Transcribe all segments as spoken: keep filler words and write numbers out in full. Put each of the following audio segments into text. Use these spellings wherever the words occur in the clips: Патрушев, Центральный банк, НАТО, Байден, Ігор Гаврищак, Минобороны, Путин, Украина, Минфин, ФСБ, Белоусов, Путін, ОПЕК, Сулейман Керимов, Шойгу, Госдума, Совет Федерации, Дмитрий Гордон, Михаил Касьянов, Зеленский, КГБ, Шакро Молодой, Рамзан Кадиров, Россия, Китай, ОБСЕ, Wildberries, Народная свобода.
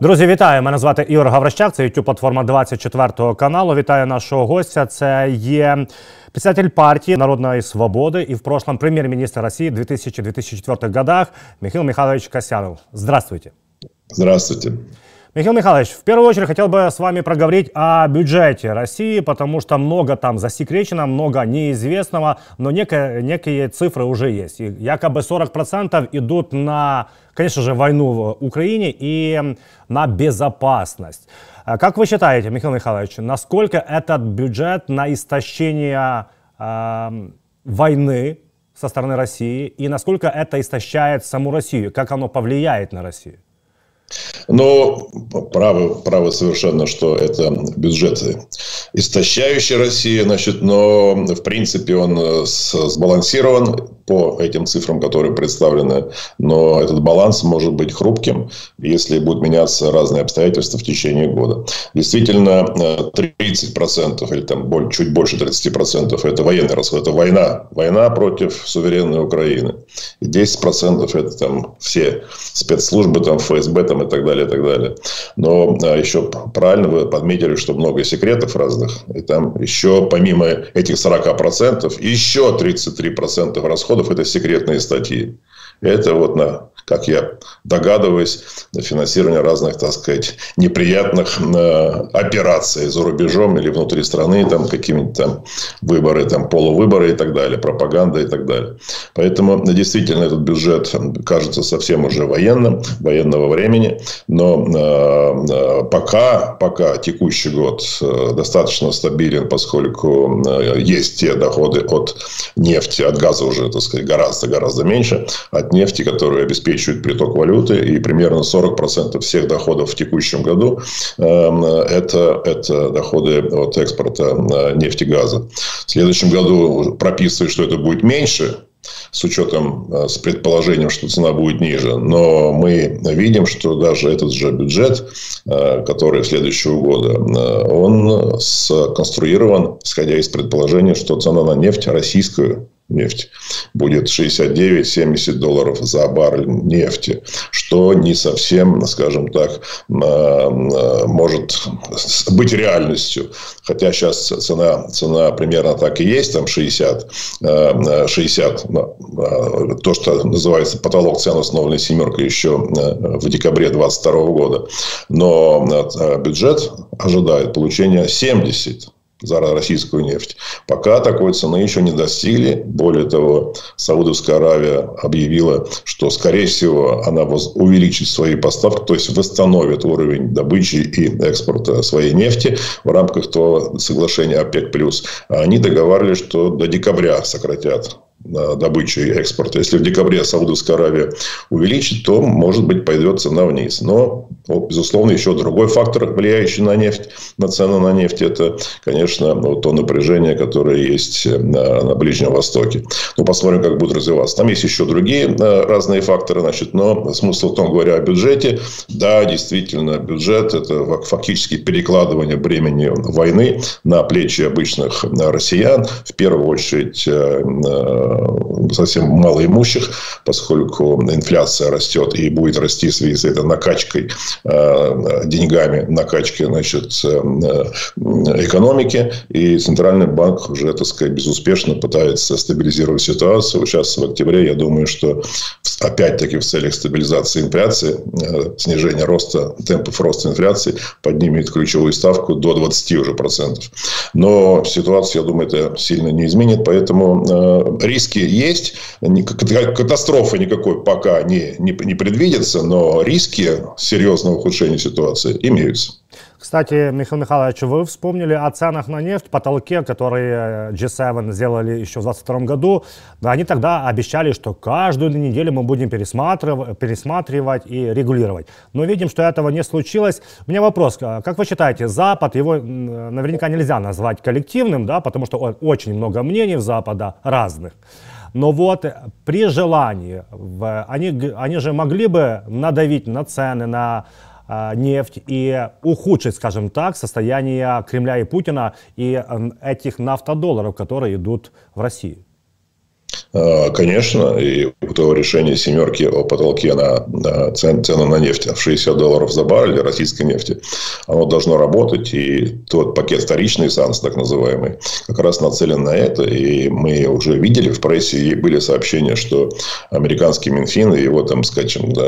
Друзі, вітаю. Мене звати Ігор Гаврищак, це YouTube-платформа двадцять четвертого каналу. Вітаю нашого гостя. Це є председатель партии Народной свободы и в прошлом премьер-министр России в две тысячи — две тысячи четвёртых годах Михаил Михайлович Касьянов. Здравствуйте. Здравствуйте. Михаил Михайлович, в первую очередь хотел бы с вами проговорить о бюджете России, потому что много там засекречено, много неизвестного, но некие, некие цифры уже есть. И якобы сорок процентов идут на, конечно же, войну в Украине и на безопасность. Как вы считаете, Михаил Михайлович, насколько этот бюджет на истощение э, войны со стороны России и насколько это истощает саму Россию, как оно повлияет на Россию? Но правы, правы совершенно, что это бюджеты, истощающие Россию, значит, но в принципе он сбалансирован по этим цифрам, которые представлены. Но этот баланс может быть хрупким, если будут меняться разные обстоятельства в течение года. Действительно, тридцать процентов или там чуть больше тридцати процентов это военный расход, это война, война против суверенной Украины. И десять процентов это там все спецслужбы, там ФСБ, там и так далее, и так далее. Но а, еще правильно вы подметили, что много секретов разных. И там еще помимо этих сорока процентов, еще тридцать три процента расходов – это секретные статьи. Это вот, на, как я догадываюсь, на финансирование разных, так сказать, неприятных э, операций за рубежом или внутри страны, там какие-нибудь там выборы, там полувыборы и так далее, пропаганда и так далее. Поэтому действительно этот бюджет кажется совсем уже военным, военного времени, но э, пока, пока текущий год э, достаточно стабилен, поскольку э, есть те доходы от нефти, от газа уже, так сказать, гораздо, гораздо меньше, от нефти, которые обеспечивают приток валюты, и примерно сорок процентов всех доходов в текущем году э, это, это доходы от экспорта э, нефти и газа. В следующем году прописывают, что это будет меньше, с учетом, с предположением, что цена будет ниже. Но мы видим, что даже этот же бюджет, который следующего года, он сконструирован, исходя из предположения, что цена на нефть, российскую нефть, будет шестьдесят девять — семьдесят долларов за баррель нефти, что не совсем, скажем так, может быть реальностью. Хотя сейчас цена, цена примерно так и есть, там шестьдесят, шестьдесят, то, что называется потолок цен, установленный семеркой еще в декабре две тысячи двадцать второго года. Но бюджет ожидает получения семидесяти за российскую нефть. Пока такой цены еще не достигли. Более того, Саудовская Аравия объявила, что, скорее всего, она увеличит свои поставки, то есть восстановит уровень добычи и экспорта своей нефти в рамках того соглашения ОПЕК плюс. Они договаривались, что до декабря сократят добычу и экспорт. Если в декабре Саудовская Аравия увеличит, то, может быть, пойдет цена вниз. Но, безусловно, еще другой фактор, влияющий на нефть, на цену на нефть, это, конечно, вот то напряжение, которое есть на, на Ближнем Востоке. Ну, посмотрим, как будет развиваться. Там есть еще другие разные факторы, значит, но смысл в том, говоря о бюджете, да, действительно, бюджет – это фактически перекладывание бремени войны на плечи обычных россиян, в первую очередь совсем малоимущих, поскольку инфляция растет и будет расти в связи с этой накачкой деньгами, накачкой, значит, экономики. И Центральный банк уже, так сказать, безуспешно пытается стабилизировать ситуацию. Сейчас в октябре, я думаю, что опять-таки в целях стабилизации инфляции, снижения роста, темпов роста инфляции, поднимет ключевую ставку до двадцати уже процентов. Но ситуация, я думаю, это сильно не изменит, поэтому риски есть, катастрофы никакой пока не, не, не предвидится, но риски серьезного ухудшения ситуации имеются. Кстати, Михаил Михайлович, вы вспомнили о ценах на нефть, потолке, которые джи севен сделали еще в две тысячи двадцать втором году. Они тогда обещали, что каждую неделю мы будем пересматривать, пересматривать и регулировать. Но видим, что этого не случилось. У меня вопрос. Как вы считаете, Запад, его наверняка нельзя назвать коллективным, да, потому что очень много мнений в Западе разных. Но вот при желании, они, они же могли бы надавить на цены, на нефть и ухудшить, скажем так, состояние Кремля и Путина и этих нафтодолларов, которые идут в Россию? конечно, и у того решения семерки о потолке на цену на нефть в шестьдесят долларов за баррель российской нефти, оно должно работать, и тот пакет вторичных санкций, так называемый, как раз нацелен на это, и мы уже видели в прессе, и были сообщения, что американский Минфин и его, там, скажем, да,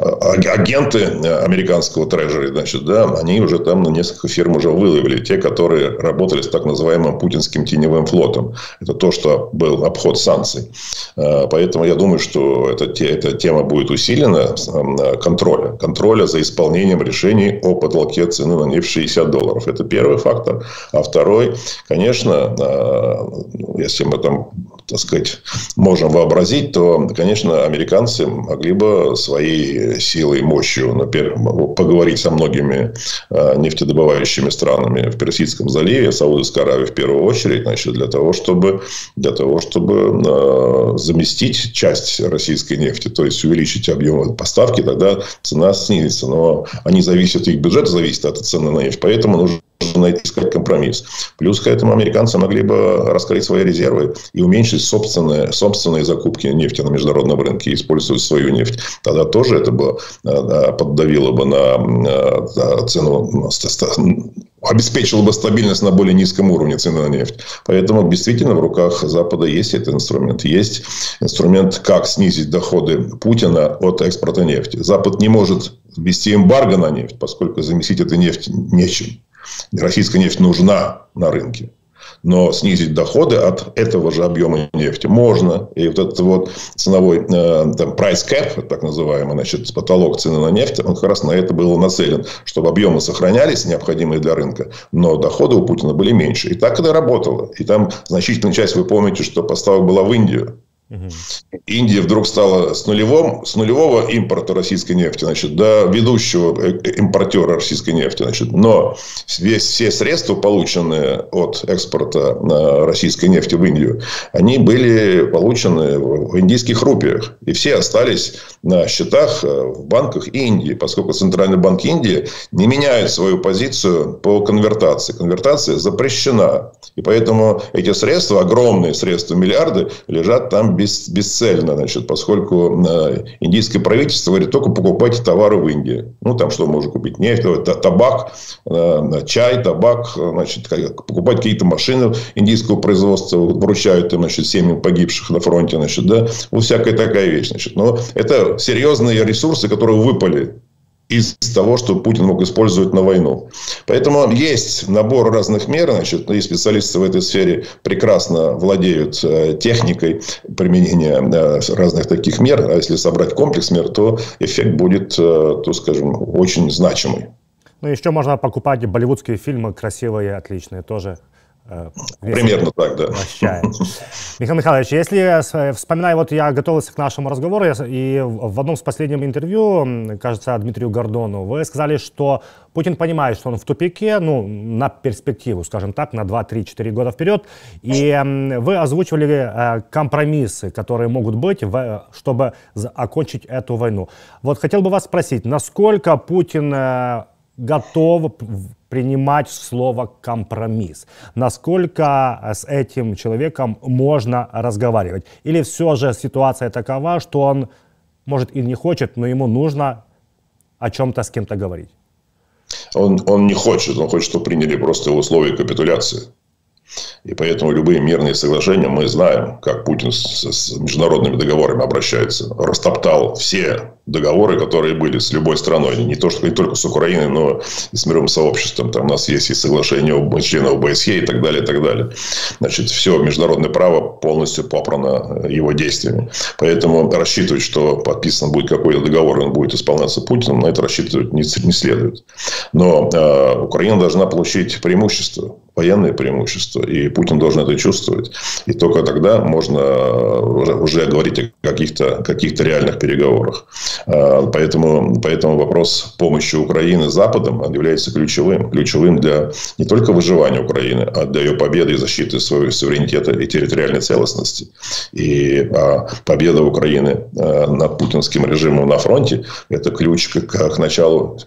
агенты американского трежери, значит, да, они уже там на несколько фирм уже выловили, те, которые работали с так называемым путинским теневым флотом. Это то, что был обход санкций. Поэтому я думаю, что эта, эта тема будет усилена контроля. Контроля за исполнением решений о потолке цены на нефть в шестьдесят долларов. Это первый фактор. А второй, конечно, если мы там, так сказать, можем вообразить, то, конечно, американцы могли бы своей силой и мощью, например, поговорить со многими нефтедобывающими странами в Персидском заливе, Саудовской Аравии в первую очередь, значит, для того, чтобы, для того, чтобы чтобы заместить часть российской нефти, то есть увеличить объем поставки, тогда цена снизится. Но они зависят, их бюджет зависит от цены на нефть, поэтому нужно найти, искать компромисс. Плюс к этому американцы могли бы раскрыть свои резервы и уменьшить собственные, собственные закупки нефти на международном рынке, использовать свою нефть. Тогда тоже это бы поддавило бы на цену, обеспечило бы стабильность на более низком уровне цены на нефть. Поэтому действительно в руках Запада есть этот инструмент. Есть инструмент, как снизить доходы Путина от экспорта нефти. Запад не может ввести эмбарго на нефть, поскольку заместить эту нефть нечем. Российская нефть нужна на рынке. Но снизить доходы от этого же объема нефти можно. И вот этот вот ценовой там, price cap, так называемый, значит, потолок цены на нефть, он как раз на это был нацелен. Чтобы объемы сохранялись, необходимые для рынка, но доходы у Путина были меньше. И так это работало. И там значительная часть, вы помните, что поставка была в Индию. Индия вдруг стала с, нулевом, с нулевого импорта российской нефти, значит, до ведущего импортера российской нефти. Значит. Но весь, все средства, полученные от экспорта российской нефти в Индию, они были получены в индийских рупиях. И все остались на счетах в банках Индии, поскольку Центральный банк Индии не меняет свою позицию по конвертации. Конвертация запрещена. И поэтому эти средства, огромные средства, миллиарды, лежат там бесцельно, значит, поскольку индийское правительство говорит, только покупайте товары в Индии. Ну, там что можно купить? Нефть, табак, чай, табак, значит, покупать какие-то машины индийского производства, вручают им, значит, семьям погибших на фронте, значит, да, ну, всякая такая вещь, значит. Но это серьезные ресурсы, которые выпали из того, что Путин мог использовать на войну. Поэтому есть набор разных мер, значит, и специалисты в этой сфере прекрасно владеют техникой применения разных таких мер. А если собрать комплекс мер, то эффект будет, то, скажем, очень значимый. Ну, еще можно покупать болливудские фильмы, красивые, отличные тоже. Примерно так, да. Михаил Михайлович, если вспоминаю, вот я готовился к нашему разговору, и в одном из последних интервью, кажется, Дмитрию Гордону, вы сказали, что Путин понимает, что он в тупике, ну, на перспективу, скажем так, на два-три-четыре года вперед, и вы озвучивали компромиссы, которые могут быть, чтобы окончить эту войну. Вот хотел бы вас спросить, насколько Путин готов принимать слово «компромисс». Насколько с этим человеком можно разговаривать? Или все же ситуация такова, что он, может, и не хочет, но ему нужно о чем-то с кем-то говорить? Он, он не хочет. Он хочет, чтобы приняли просто условия капитуляции. И поэтому любые мирные соглашения, мы знаем, как Путин с, с международными договорами обращается. Растоптал все договоры, которые были с любой страной. Не, то, что, не только с Украиной, но и с мировым сообществом. Там у нас есть и соглашение членов ОБСЕ и так далее, и так далее. Значит, все международное право полностью попрано его действиями. Поэтому рассчитывать, что подписан будет какой-то договор, он будет исполняться Путиным, на это рассчитывать не, не следует. Но э, Украина должна получить преимущество, военное преимущество. И Путин должен это чувствовать. И только тогда можно уже, уже говорить о каких-то каких-то реальных переговорах. Поэтому, поэтому вопрос помощи Украины Западом является ключевым. Ключевым для не только выживания Украины, а для ее победы и защиты своего суверенитета и территориальной целостности. И победа Украины над путинским режимом на фронте – это ключ к, к началу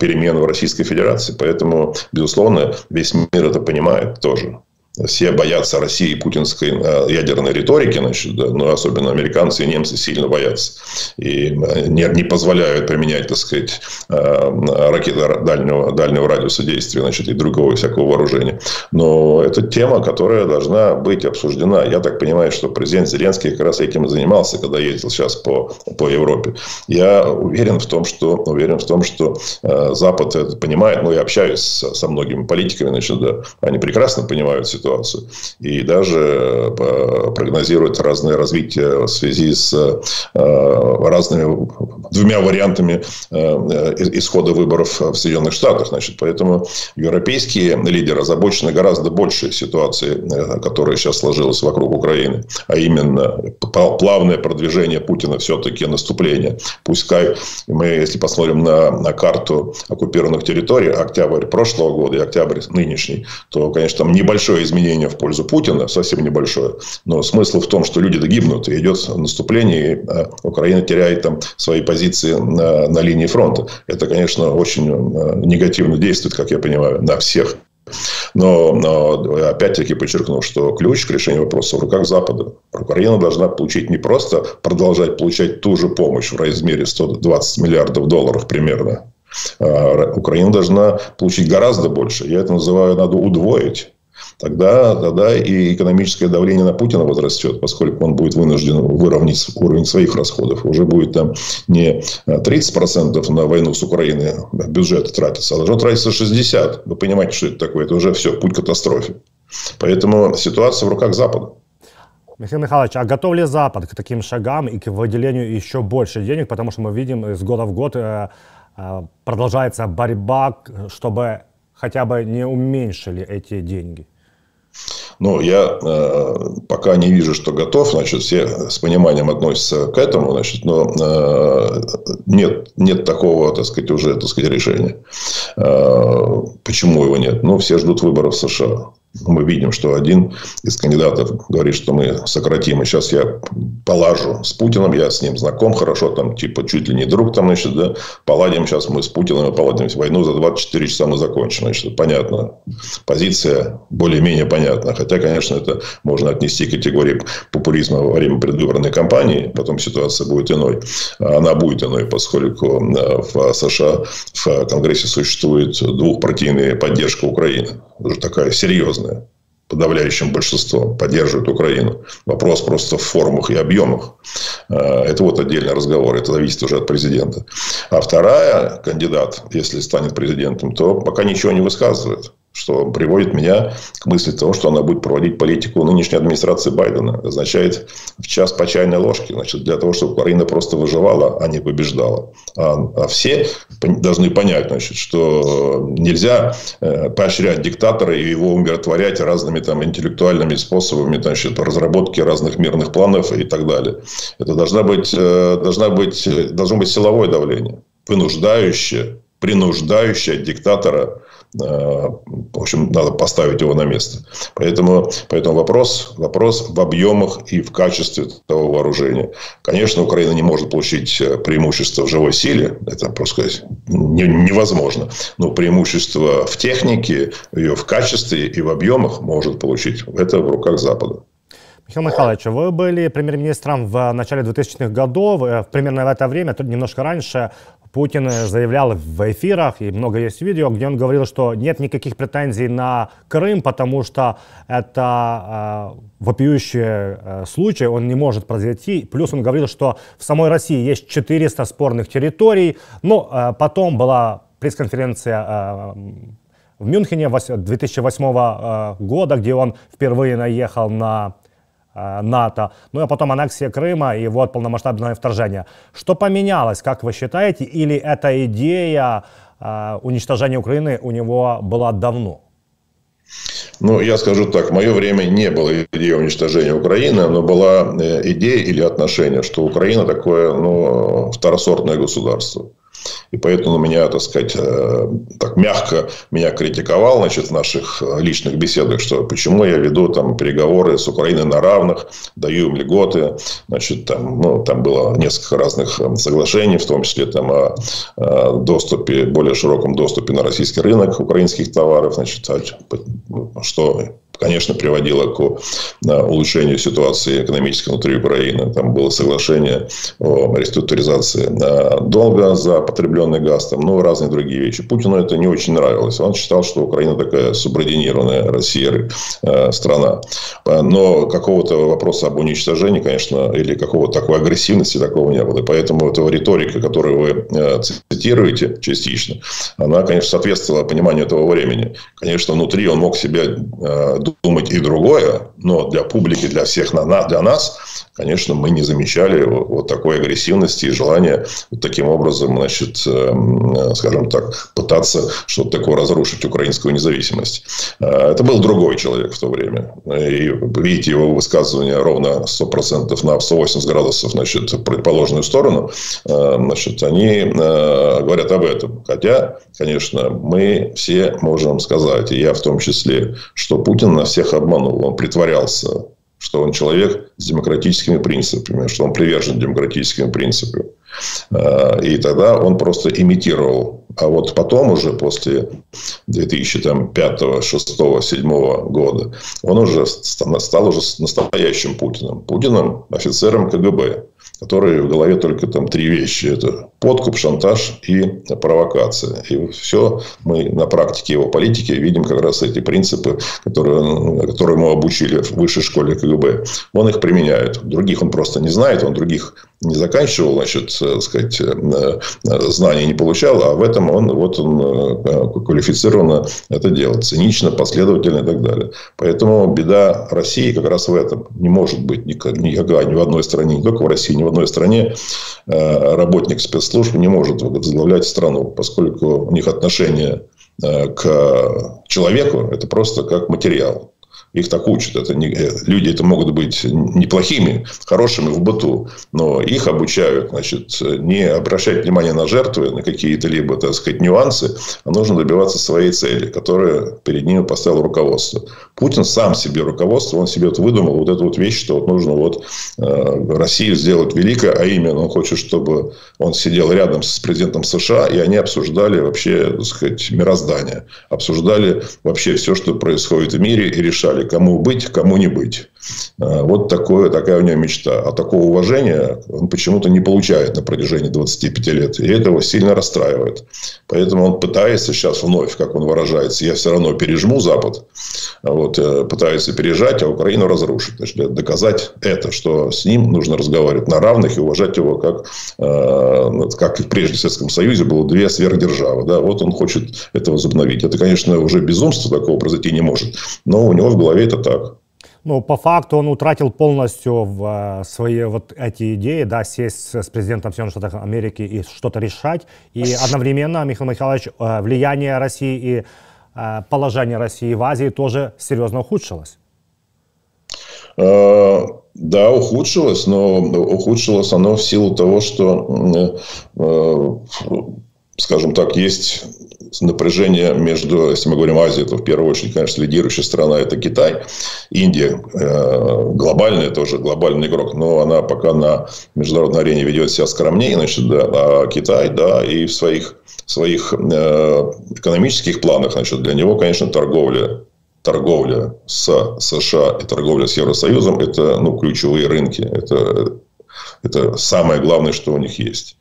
перемен в Российской Федерации. Поэтому, безусловно, весь мир это понимает тоже. Все боятся России и путинской ядерной риторики, значит, да, но особенно американцы и немцы сильно боятся. И не, не позволяют применять, так сказать, ракеты дальнего, дальнего радиуса действия, значит, и другого всякого вооружения. Но это тема, которая должна быть обсуждена. Я так понимаю, что президент Зеленский как раз этим и занимался, когда ездил сейчас по, по Европе. Я уверен в том, что, уверен в том, что Запад это понимает, ну, я общаюсь со многими политиками, значит, да, они прекрасно понимают ситуацию. И даже прогнозируют разные развития в связи с разными двумя вариантами исхода выборов в Соединенных Штатах. Значит, поэтому европейские лидеры озабочены гораздо большей ситуацией, которая сейчас сложилась вокруг Украины. А именно плавное продвижение Путина все-таки наступление. Пускай мы, если посмотрим на, на карту оккупированных территорий, октябрь прошлого года и октябрь нынешний, то, конечно, там небольшое изменение. Изменение в пользу Путина, совсем небольшое. Но смысл в том, что люди гибнут, и идет наступление, и Украина теряет там свои позиции на, на линии фронта. Это, конечно, очень негативно действует, как я понимаю, на всех. Но, но опять-таки подчеркну, что ключ к решению вопроса в руках Запада. Украина должна получить не просто продолжать получать ту же помощь в размере сто двадцать миллиардов долларов примерно. Украина должна получить гораздо больше. Я это называю, надо удвоить. Тогда, тогда и экономическое давление на Путина возрастет, поскольку он будет вынужден выровнять уровень своих расходов. Уже будет там не тридцать процентов на войну с Украиной бюджета тратится, а должно тратиться шестьдесят процентов. Вы понимаете, что это такое? Это уже все, путь к катастрофе. Поэтому ситуация в руках Запада. Михаил Михайлович, а готов ли Запад к таким шагам и к выделению еще больше денег? Потому что мы видим, из года в год продолжается борьба, чтобы хотя бы не уменьшили эти деньги? Ну, я э, пока не вижу, что готов. Значит, все с пониманием относятся к этому. Значит, но э, нет, нет такого, так сказать, уже, так сказать, решения. Э, почему его нет? Ну, все ждут выборов в США. Мы видим, что один из кандидатов говорит, что мы сократим. И сейчас я полажу с Путиным, я с ним знаком, хорошо, там, типа, чуть ли не друг, там, значит, да, поладим, сейчас мы с Путиным поладим, войну за двадцать четыре часа мы закончим, значит, понятно. Позиция более-менее понятна, хотя, конечно, это можно отнести к категории популизма во время предвыборной кампании, потом ситуация будет иной, она будет иной, поскольку в США, в Конгрессе существует двухпартийная поддержка Украины, уже такая серьезная. Подавляющим большинством поддерживают Украину. Вопрос просто в формах и объемах. Это вот отдельный разговор. Это зависит уже от президента. А вторая кандидат, если станет президентом, то пока ничего не высказывает. Что приводит меня к мысли того, что она будет проводить политику нынешней администрации Байдена. Означает в час по чайной ложке. Значит, для того, чтобы Украина просто выживала, а не побеждала. А, а все должны понять, значит, что нельзя э, поощрять диктатора и его умиротворять разными там, интеллектуальными способами, значит, разработки разных мирных планов и так далее. Это должна быть, э, должна быть, должно быть силовое давление, вынуждающее, принуждающее диктатора. В общем, надо поставить его на место. Поэтому, поэтому вопрос, вопрос в объемах и в качестве того вооружения. Конечно, Украина не может получить преимущество в живой силе. Это, просто сказать, невозможно. Но преимущество в технике, ее в качестве и в объемах может получить. Это в руках Запада. Михаил Михайлович, вы были премьер-министром в начале двухтысячных годов. Примерно в это время, немножко раньше, Путин заявлял в эфирах, и много есть видео, где он говорил, что нет никаких претензий на Крым, потому что это э, вопиющий э, случай, он не может произойти. Плюс он говорил, что в самой России есть четыреста спорных территорий. Но э, потом была пресс-конференция э, в Мюнхене две тысячи восьмого года, где он впервые наехал на НАТО, ну а потом аннексия Крыма и вот полномасштабное вторжение. Что поменялось, как вы считаете, или эта идея э, уничтожения Украины у него была давно? Ну, я скажу так, в мое время не было идеи уничтожения Украины, но была идея или отношение, что Украина такое, ну, второсортное государство. И поэтому меня, так сказать, так мягко меня критиковал, значит, в наших личных беседах, что почему я веду там переговоры с Украиной на равных, даю им льготы, значит, там, ну, там было несколько разных соглашений, в том числе там о, о доступе, более широком доступе на российский рынок украинских товаров, значит, что конечно, приводило к улучшению ситуации экономической внутри Украины. Там было соглашение о реструктуризации долга за потребленный газ, там, ну, разные другие вещи. Путину это не очень нравилось. Он считал, что Украина такая субординированная Россия страна. Но какого-то вопроса об уничтожении, конечно, или какого-то такой агрессивности такого не было. И поэтому эта риторика, которую вы цитируете частично, она, конечно, соответствовала пониманию этого времени. Конечно, внутри он мог себя думать и другое, но для публики, для всех, для нас, конечно, мы не замечали вот такой агрессивности и желания вот таким образом, значит, скажем так, пытаться что-то такое разрушить украинскую независимость. Это был другой человек в то время. И видите его высказывание ровно сто процентов на сто восемьдесят градусов, значит, в противоположную сторону, значит, они говорят об этом. Хотя, конечно, мы все можем сказать, и я в том числе, что Путин нас всех обманул, он притворялся, что он человек с демократическими принципами, что он привержен демократическим принципам. И тогда он просто имитировал. А вот потом уже, после две тысячи пятого, шестого, седьмого года, он уже стал уже настоящим Путиным. Путиным, офицером КГБ, который в голове только там три вещи. Это подкуп, шантаж и провокация. И все мы на практике его политики видим как раз эти принципы, которые, которые мы обучили в высшей школе КГБ. Он их применяет. Других он просто не знает. Он других не заканчивал, значит, сказать, знаний не получал. А в этом он, вот он квалифицированно это делал. Цинично, последовательно и так далее. Поэтому беда России как раз в этом. Не может быть никогда ни в одной стране, не только в России, ни в одной стране работник спецслужб не может возглавлять страну, поскольку у них отношение к человеку – это просто как материал. Их так учат. Это не, люди это могут быть неплохими, хорошими в быту, но их обучают, значит, не обращать внимания на жертвы, на какие-то либо, так сказать, нюансы, а нужно добиваться своей цели, которую перед ними поставило руководство. Путин сам себе руководство, он себе вот выдумал вот эту вот вещь, что вот нужно вот Россию сделать великой, а именно он хочет, чтобы он сидел рядом с президентом США, и они обсуждали вообще, так сказать, мироздание, обсуждали вообще все, что происходит в мире, и решали, кому быть, кому не быть. Вот такое, такая у него мечта. А такого уважения он почему-то не получает на протяжении двадцати пяти лет. И это его сильно расстраивает. Поэтому он пытается сейчас вновь, как он выражается, я все равно пережму Запад. Вот, пытается пережать, а Украину разрушить. Значит, доказать это, что с ним нужно разговаривать на равных и уважать его, как, как и в прежнем Советском Союзе было две сверхдержавы. Да? Вот он хочет это возобновить. Это, конечно, уже безумство, такого произойти не может. Но у него в голове это так. Ну, по факту он утратил полностью в свои вот эти идеи, да, сесть с президентом Соединенных Штатов Америки и что-то решать. И одновременно, Михаил Михайлович, влияние России и положение России в Азии тоже серьезно ухудшилось. Да, ухудшилось, но ухудшилось оно в силу того, что, скажем так, есть напряжение между, если мы говорим о Азии, то в первую очередь, конечно, лидирующая страна – это Китай. Индия э, глобальная тоже, глобальный игрок, но она пока на международной арене ведет себя скромнее, значит, да, а Китай, да, и в своих, своих э, экономических планах, значит, для него, конечно, торговля. Торговля с США и торговля с Евросоюзом – это, ну, ключевые рынки, это, это самое главное, что у них есть.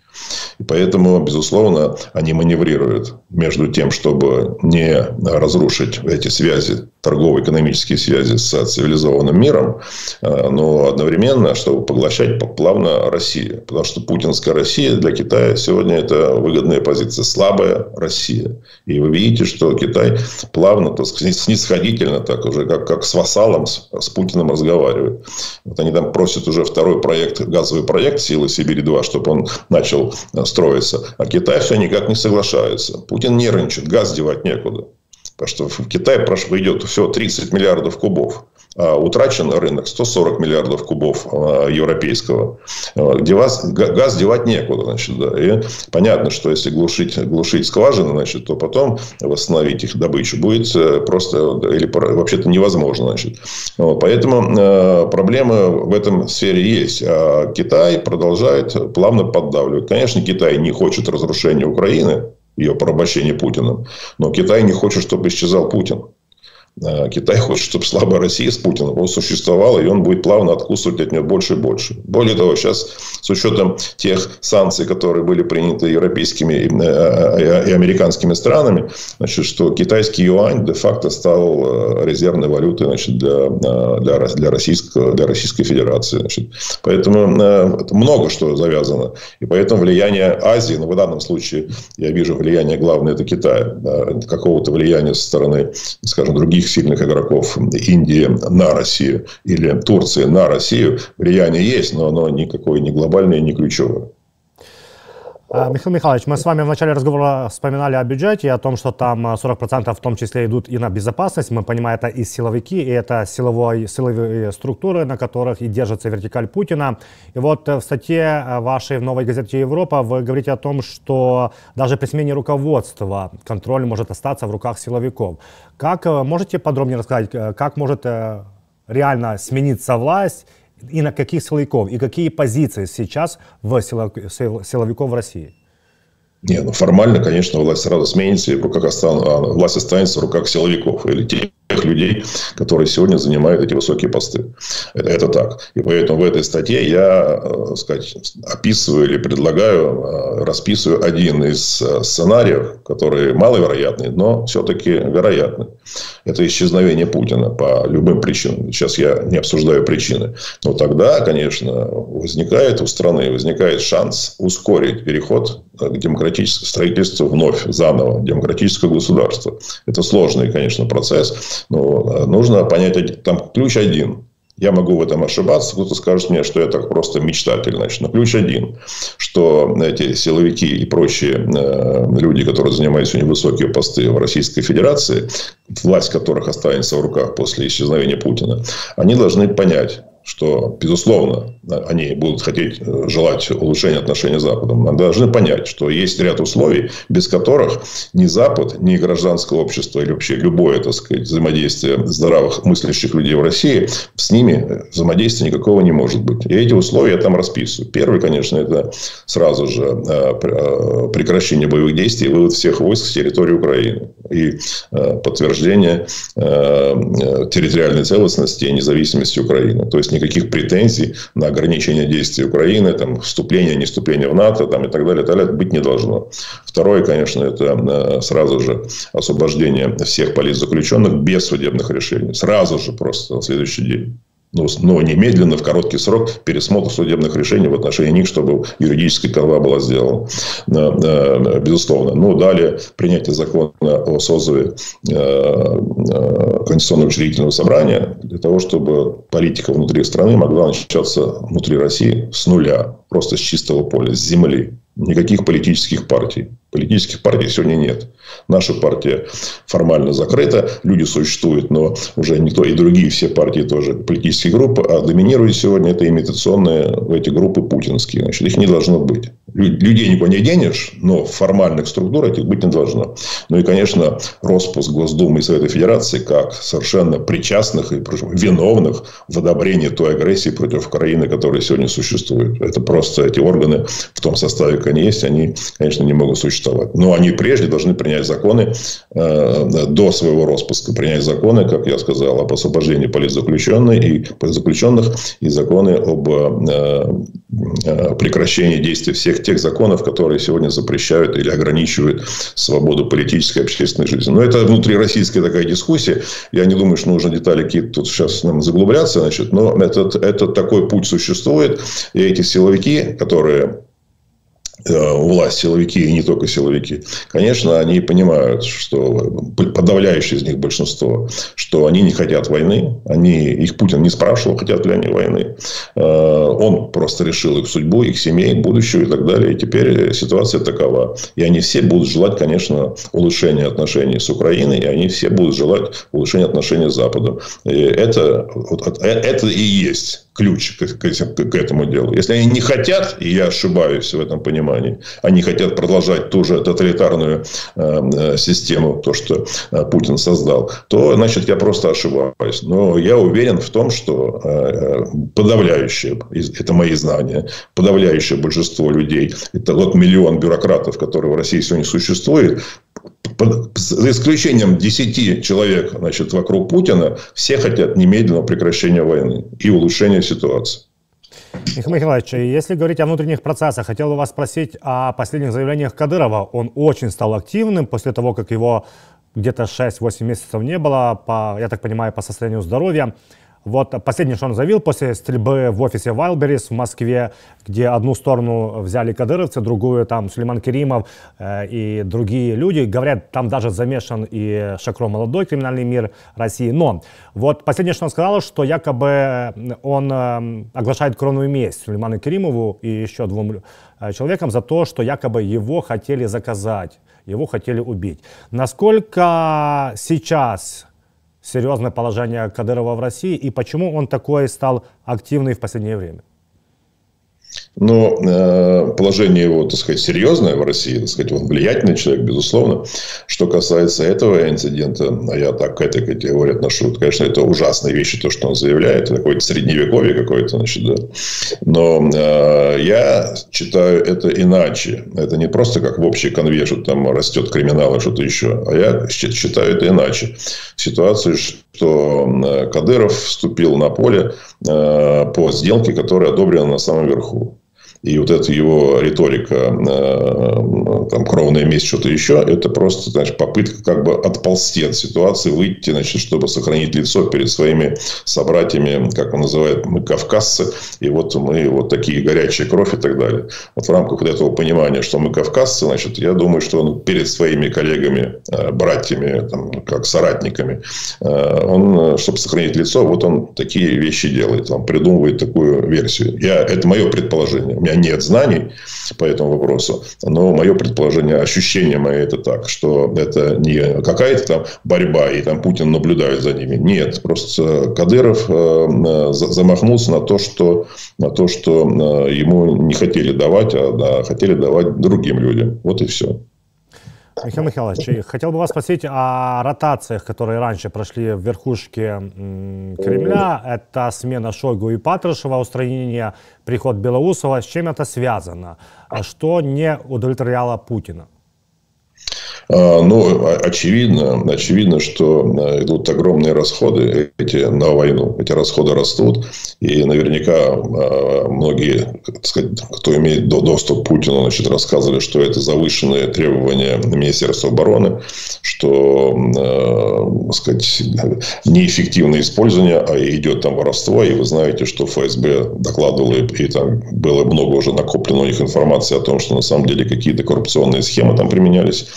И поэтому, безусловно, они маневрируют между тем, чтобы не разрушить эти связи, торгово-экономические связи с цивилизованным миром, но одновременно, чтобы поглощать плавно Россию. Потому что путинская Россия для Китая сегодня это выгодная позиция. Слабая Россия. И вы видите, что Китай плавно, так сказать, снисходительно, так уже, как, как с вассалом, с, с Путиным разговаривает. Вот они там просят уже второй проект, газовый проект «Силы Сибири-два», чтобы он начал строится, а Китай все никак не соглашается. Путин нервничает, газ девать некуда. Потому что в Китае идет все тридцать миллиардов кубов. А утрачен рынок сто сорок миллиардов кубов европейского. Где вас, газ девать некуда. Значит, да. И понятно, что если глушить, глушить скважины, значит, то потом восстановить их добычу будет просто или вообще-то невозможно. Значит. Вот, поэтому проблемы в этом сфере есть. А Китай продолжает плавно поддавливать. Конечно, Китай не хочет разрушения Украины, ее порабощение Путиным. Но Китай не хочет, чтобы исчезал Путин. Китай хочет, чтобы слабая Россия с Путиным существовала, и он будет плавно откусывать от нее больше и больше. Более того, сейчас с учетом тех санкций, которые были приняты европейскими и американскими странами, значит, что китайский юань де-факто стал резервной валютой, значит, для, для, для, российского, для Российской Федерации. Значит. Поэтому много что завязано. И поэтому влияние Азии, ну, в данном случае я вижу влияние главное это Китая, какого-то влияния со стороны, скажем, других сильных игроков Индии на Россию или Турции на Россию, влияние есть, но оно никакое не глобальное, не ключевое. Михаил Михайлович, мы с вами в начале разговора вспоминали о бюджете, о том, что там сорок процентов в том числе идут и на безопасность. Мы понимаем, это и силовики, и это силовой, силовые структуры, на которых и держится вертикаль Путина. И вот в статье вашей в «Новой газете Европа» вы говорите о том, что даже при смене руководства контроль может остаться в руках силовиков. Как, можете подробнее рассказать, как может реально смениться власть? И на каких силовиков, и какие позиции сейчас в силовиков в России? Не, ну формально, конечно, власть сразу сменится, и в руках останется, власть останется в руках силовиков или тех людей, которые сегодня занимают эти высокие посты. Это, это так. И поэтому в этой статье я, так сказать, описываю или предлагаю, расписываю один из сценариев, который маловероятный, но все-таки вероятный. Это исчезновение Путина по любым причинам. Сейчас я не обсуждаю причины. Но тогда, конечно, возникает у страны, возникает шанс ускорить переход к демократическому строительству вновь, заново, демократического государства. Это сложный, конечно, процесс. Но нужно понять, там ключ один. Я могу в этом ошибаться, кто-то скажет мне, что я так просто мечтатель. Значит. Но ключ один, что эти силовики и прочие э, люди, которые занимают сегодня высокие посты в Российской Федерации, власть которых останется в руках после исчезновения Путина, они должны понять, что, безусловно, они будут хотеть, желать улучшения отношений с Западом. Они должны понять, что есть ряд условий, без которых ни Запад, ни гражданское общество, или вообще любое, так сказать, взаимодействие здравых мыслящих людей в России, с ними взаимодействия никакого не может быть. И эти условия я там расписываю. Первый, конечно, это сразу же прекращение боевых действий, вывод всех войск с территории Украины и подтверждение территориальной целостности и независимости Украины. То есть никаких претензий на ограничение действий Украины, там, вступление, не вступление в НАТО, там, и так далее, и так далее, быть не должно. Второе, конечно, это сразу же освобождение всех политзаключенных без судебных решений. Сразу же, просто на следующий день. Но, но немедленно, в короткий срок, пересмотр судебных решений в отношении них, чтобы юридическая канва была сделана, безусловно. Ну, далее принятие закона о созыве Конституционного учредительного собрания для того, чтобы политика внутри страны могла начаться внутри России с нуля, просто с чистого поля, с земли. Никаких политических партий. Политических партий сегодня нет. Наша партия формально закрыта, люди существуют, но уже никто, и другие все партии тоже политические группы, а доминируют сегодня это имитационные эти группы путинские. Значит, их не должно быть. Людей никуда не денешь, но формальных структур этих быть не должно. Ну и, конечно, роспуск Госдумы и Совета Федерации как совершенно причастных и виновных в одобрении той агрессии против Украины, которая сегодня существует. Это просто эти органы в том составе, как они есть, они, конечно, не могут существовать. Но они прежде должны принять законы, э, до своего распуска принять законы, как я сказал, об освобождении политзаключенных и, политзаключенных, и законы об э, э, прекращении действия всех тех законов, которые сегодня запрещают или ограничивают свободу политической и общественной жизни. Но это внутрироссийская такая дискуссия. Я не думаю, что нужно детали какие-то тут сейчас нам заглубляться. Значит, но этот, этот такой путь существует. И эти силовики, которые... власть, силовики и не только силовики, конечно, они понимают, что подавляющее из них большинство, что они не хотят войны, они, их Путин не спрашивал, хотят ли они войны. Он просто решил их судьбу, их семей, будущую и так далее. И теперь ситуация такова. И они все будут желать, конечно, улучшения отношений с Украиной, и они все будут желать улучшения отношений с Западом. И это, это и есть ключ к этому делу. Если они не хотят, и я ошибаюсь в этом понимании, они хотят продолжать ту же тоталитарную э, систему, то, что э, Путин создал, то, значит, я просто ошибаюсь. Но я уверен в том, что э, подавляющее, это мои знания, подавляющее большинство людей, это вот миллион бюрократов, которые в России сегодня существует, За исключением десяти человек, значит, вокруг Путина, все хотят немедленного прекращения войны и улучшения ситуации. Михаил Николаевич, если говорить о внутренних процессах, хотел бы вас спросить о последних заявлениях Кадырова. Он очень стал активным после того, как его где-то шесть-восемь месяцев не было, по, я так понимаю, по состоянию здоровья. Вот последнее, что он заявил после стрельбы в офисе Wildberries в Москве, где одну сторону взяли кадыровцы, другую там Сулейман Керимов э, и другие люди. Говорят, там даже замешан и Шакро Молодой, криминальный мир России. Но вот последнее, что он сказал, что якобы он э, оглашает кровную месть Сулейману Керимову и еще двум э, человекам за то, что якобы его хотели заказать, его хотели убить. Насколько сейчас серьезное положение Кадырова в России, и почему он такой стал активный в последнее время? Ну, положение его, так сказать, серьезное в России, так сказать, он влиятельный человек, безусловно. Что касается этого инцидента, я так к этой категории отношусь, конечно, это ужасные вещи, то, что он заявляет, какое-то средневековье какое-то, значит, да. Но э, я читаю это иначе. Это не просто как в общей конве, что там растет криминал и что-то еще, а я считаю это иначе. Ситуацию, что Кадыров вступил на поле э, по сделке, которая одобрена на самом верху. И вот эта его риторика, там, кровная месть, что-то еще, это просто, значит, попытка как бы отползти от ситуации, выйти, значит, чтобы сохранить лицо перед своими собратьями, как он называет, мы кавказцы, и вот мы вот такие горячие кровь и так далее. Вот в рамках вот этого понимания, что мы кавказцы, значит, я думаю, что он перед своими коллегами, братьями, там, как соратниками, он, чтобы сохранить лицо, вот он такие вещи делает, он придумывает такую версию. Я, это мое предположение. У меня нет знаний по этому вопросу, но мое предположение, ощущение мое это так, что это не какая-то там борьба, и там Путин наблюдает за ними. Нет, просто Кадыров э, замахнулся на то, что, на то, что э, ему не хотели давать, а да, хотели давать другим людям. Вот и все. Михаил Михайлович, хотел бы вас спросить о ротациях, которые раньше прошли в верхушке Кремля. Это смена Шойгу и Патрушева, устранение, приход Белоусова. С чем это связано? Что не удовлетворяло Путина? Ну, очевидно, очевидно, что идут огромные расходы эти на войну. Эти расходы растут. И наверняка многие, так сказать, кто имеет доступ к Путину, значит, рассказывали, что это завышенные требования Министерства обороны, что, так сказать, неэффективное использование, а идет там воровство. И вы знаете, что ФСБ докладывало, и там было много уже накоплено у них информации о том, что на самом деле какие-то коррупционные схемы там применялись.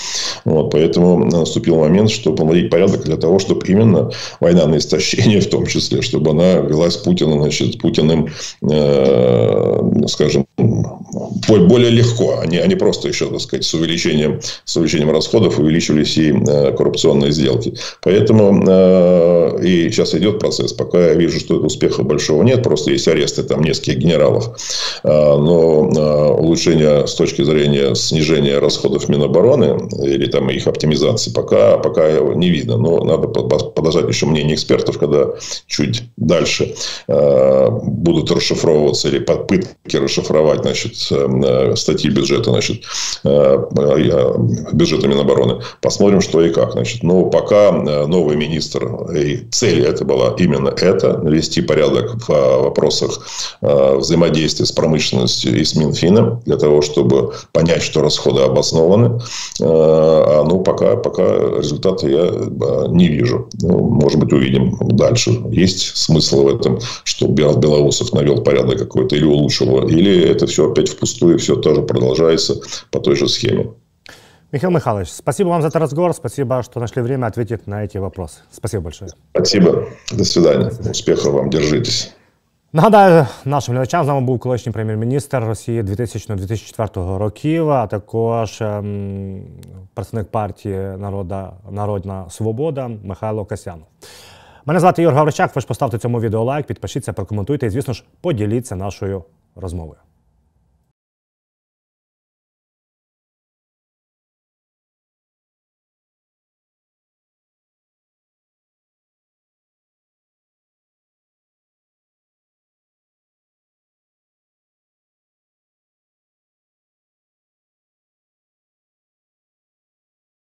Вот, поэтому наступил момент, чтобы наладить порядок для того, чтобы именно война на истощение, в том числе, чтобы она велась Путиным, значит, Путиным, э, скажем, более легко. Они, они просто еще, так сказать, с увеличением, с увеличением расходов увеличивались и э, коррупционные сделки. Поэтому э, и сейчас идет процесс. Пока я вижу, что успеха большого нет, просто есть аресты там нескольких генералов. Э, но э, улучшение с точки зрения снижения расходов Минобороны или там их оптимизации пока, пока не видно. Но надо подождать еще мнение экспертов, когда чуть дальше э, будут расшифровываться или попытки расшифровать, значит, э, статьи бюджета, значит, э, э, бюджета Минобороны. Посмотрим, что и как. Значит. Но пока новый министр, и цель это была именно это, навести порядок в вопросах э, взаимодействия с промышленностью и с Минфином, для того, чтобы понять, что расходы обоснованы. А ну, пока, пока результаты я не вижу. Ну, может быть, увидим дальше. Есть смысл в этом, что Белоусов навел порядок какой-то или улучшил, или это все опять впустую, все тоже продолжается по той же схеме. Михаил Михайлович, спасибо вам за этот разговор. Спасибо, что нашли время ответить на эти вопросы. Спасибо большое. Спасибо. До свидания. До свидания. Успехов вам. Держитесь. Нагадаю, нашим глядачам, з нами був колишній прем'єр-міністр Росії дві тисячі - дві тисячі четвертого років, а також ем, представник партії Народа, Народна Свобода Михайло Касьянов. Мене звати Ігор Гаврищак, ви ж поставте цьому відео лайк, підпишіться, прокоментуйте і, звісно ж, поділіться нашою розмовою.